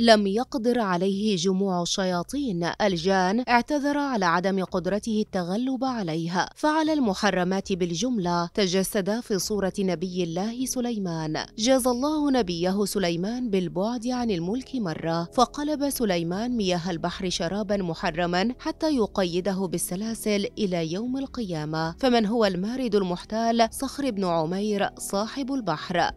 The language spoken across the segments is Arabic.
لم يقدر عليه جموع الشياطين الجان، اعتذر على عدم قدرته التغلب عليها. فعلى المحرمات بالجملة تجسد في صورة نبي الله سليمان. جاز الله نبيه سليمان بالبعد عن الملك مرة، فقلب سليمان مياه البحر شرابا محرما حتى يقيده بالسلاسل إلى يوم القيامة. فمن هو المارد المحتال؟ صخر بن عمير صاحب البحر.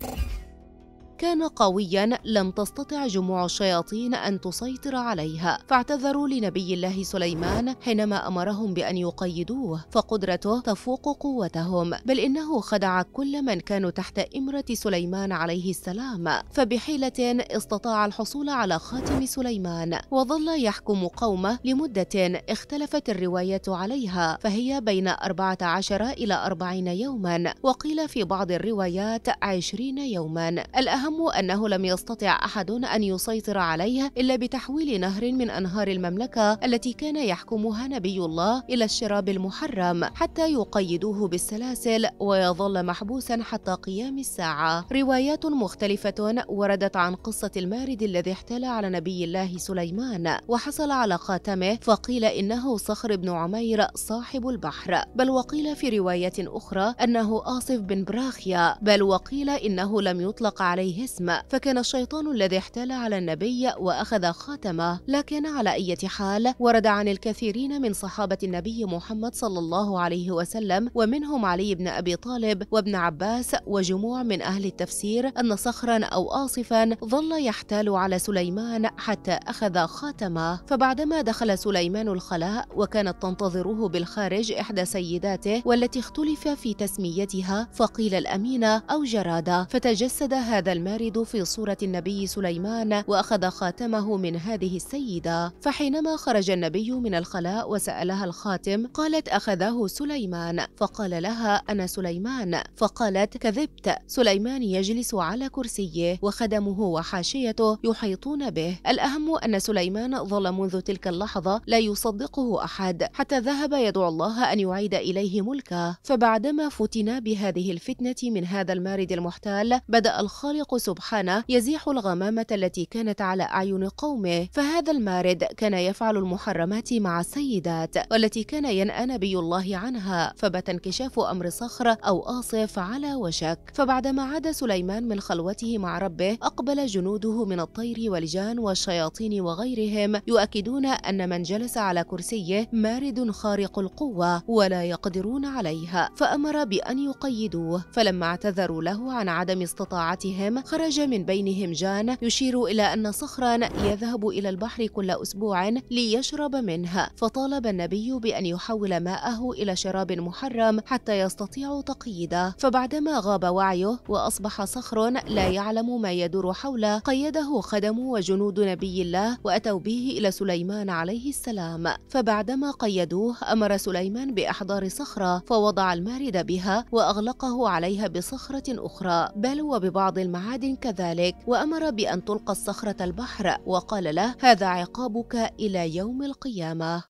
كان قويا لم تستطع جموع الشياطين أن تسيطر عليها، فاعتذروا لنبي الله سليمان حينما أمرهم بأن يقيدوه، فقدرته تفوق قوتهم، بل إنه خدع كل من كانوا تحت إمرة سليمان عليه السلام. فبحيلة استطاع الحصول على خاتم سليمان، وظل يحكم قومه لمدة اختلفت الرواية عليها، فهي بين 14 إلى 40 يوما، وقيل في بعض الروايات 20 يوما. الأهم أنه لم يستطع أحد أن يسيطر عليه إلا بتحويل نهر من أنهار المملكة التي كان يحكمها نبي الله إلى الشراب المحرم حتى يقيدوه بالسلاسل ويظل محبوسا حتى قيام الساعة. روايات مختلفة وردت عن قصة المارد الذي احتال على نبي الله سليمان وحصل على خاتمه، فقيل إنه صخر بن عمير صاحب البحر، بل وقيل في رواية أخرى أنه آصف بن براخيا، بل وقيل إنه لم يطلق عليه اسم، فكان الشيطان الذي احتال على النبي وأخذ خاتمه. لكن على أي حال، ورد عن الكثيرين من صحابة النبي محمد صلى الله عليه وسلم ومنهم علي بن أبي طالب وابن عباس وجموع من أهل التفسير أن صخرا أو آصفا ظل يحتال على سليمان حتى أخذ خاتمه. فبعدما دخل سليمان الخلاء وكانت تنتظره بالخارج إحدى سيداته والتي اختلف في تسميتها، فقيل الأمينة أو جرادة، فتجسد هذا المارد في صورة النبي سليمان وأخذ خاتمه من هذه السيدة. فحينما خرج النبي من الخلاء وسألها الخاتم قالت أخذه سليمان، فقال لها أنا سليمان، فقالت كذبت، سليمان يجلس على كرسيه وخدمه وحاشيته يحيطون به. الأهم أن سليمان ظل منذ تلك اللحظة لا يصدقه أحد حتى ذهب يدعو الله أن يعيد إليه ملكه. فبعدما فتنا بهذه الفتنة من هذا المارد المحتال، بدأ الخالق سبحانه يزيح الغمامة التي كانت على أعين قومه. فهذا المارد كان يفعل المحرمات مع السيدات والتي كان ينأى نبي الله عنها، فبات انكشاف أمر صخر أو آصف على وشك. فبعدما عاد سليمان من خلوته مع ربه، أقبل جنوده من الطير والجان والشياطين وغيرهم يؤكدون أن من جلس على كرسيه مارد خارق القوة ولا يقدرون عليها، فأمر بأن يقيدوه. فلما اعتذروا له عن عدم استطاعتهم، خرج من بينهم جان يشير إلى أن صخرا يذهب إلى البحر كل أسبوع ليشرب منها، فطالب النبي بأن يحول ماءه إلى شراب محرم حتى يستطيع تقييده. فبعدما غاب وعيه وأصبح صخر لا يعلم ما يدور حوله، قيده خدم وجنود نبي الله وأتوا به إلى سليمان عليه السلام. فبعدما قيدوه، أمر سليمان بإحضار صخرة، فوضع المارد بها وأغلقه عليها بصخرة أخرى، بل وببعض المعادن كذلك، وأمر بأن تلقى الصخرة البحر، وقال له هذا عقابك إلى يوم القيامة.